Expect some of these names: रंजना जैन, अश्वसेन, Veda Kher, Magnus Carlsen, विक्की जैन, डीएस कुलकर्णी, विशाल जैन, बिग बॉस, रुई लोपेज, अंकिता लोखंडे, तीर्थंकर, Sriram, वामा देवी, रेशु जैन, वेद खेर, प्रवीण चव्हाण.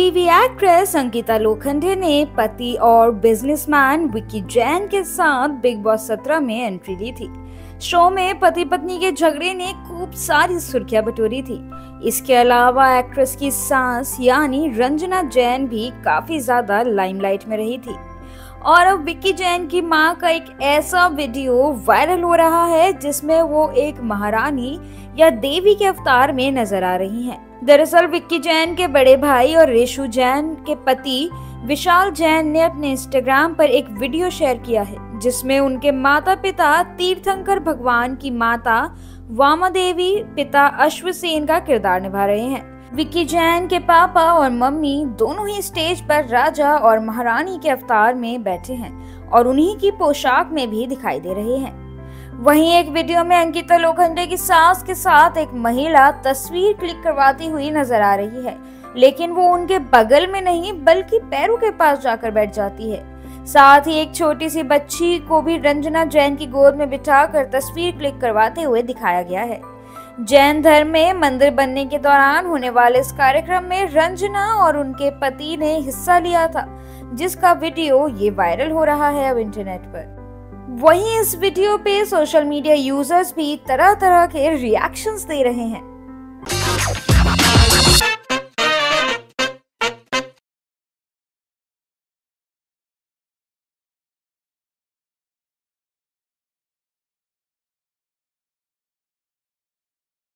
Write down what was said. TV actress अंकिता लोखंडे ने पति और बिजनेसमैन विक्की जैन के साथ बिग बॉस 17 में एंट्री ली थी। शो में पति पत्नी के झगड़े ने खूब सारी सुर्खियां बटोरी थी। इसके अलावा एक्ट्रेस की सास यानी रंजना जैन भी काफी ज्यादा लाइमलाइट में रही थी। और अब विक्की जैन की मां का एक ऐसा वीडियो वायरल हो रहा है जिसमें वो एक महारानी या देवी के अवतार में नजर आ रही हैं। दरअसल विक्की जैन के बड़े भाई और रेशु जैन के पति विशाल जैन ने अपने इंस्टाग्राम पर एक वीडियो शेयर किया है जिसमें उनके माता पिता तीर्थंकर भगवान की माता वामा देवी पिता अश्वसेन का किरदार निभा रहे हैं। विक्की जैन के पापा और मम्मी दोनों ही स्टेज पर राजा और महारानी के अवतार में बैठे हैं और उन्हीं की पोशाक में भी दिखाई दे रहे हैं। वहीं एक वीडियो में अंकिता लोखंडे की सास के साथ एक महिला तस्वीर क्लिक करवाती हुई नजर आ रही है, लेकिन वो उनके बगल में नहीं बल्कि पैरों के पास जाकर बैठ जाती है। साथ ही एक छोटी सी बच्ची को भी रंजना जैन की गोद में बिठाकर तस्वीर क्लिक करवाते हुए दिखाया गया है। जैन धर्म में मंदिर बनने के दौरान होने वाले इस कार्यक्रम में रंजना और उनके पति ने हिस्सा लिया था, जिसका वीडियो ये वायरल हो रहा है अब इंटरनेट पर। वहीं इस वीडियो पे सोशल मीडिया यूजर्स भी तरह तरह के रिएक्शंस दे रहे हैं।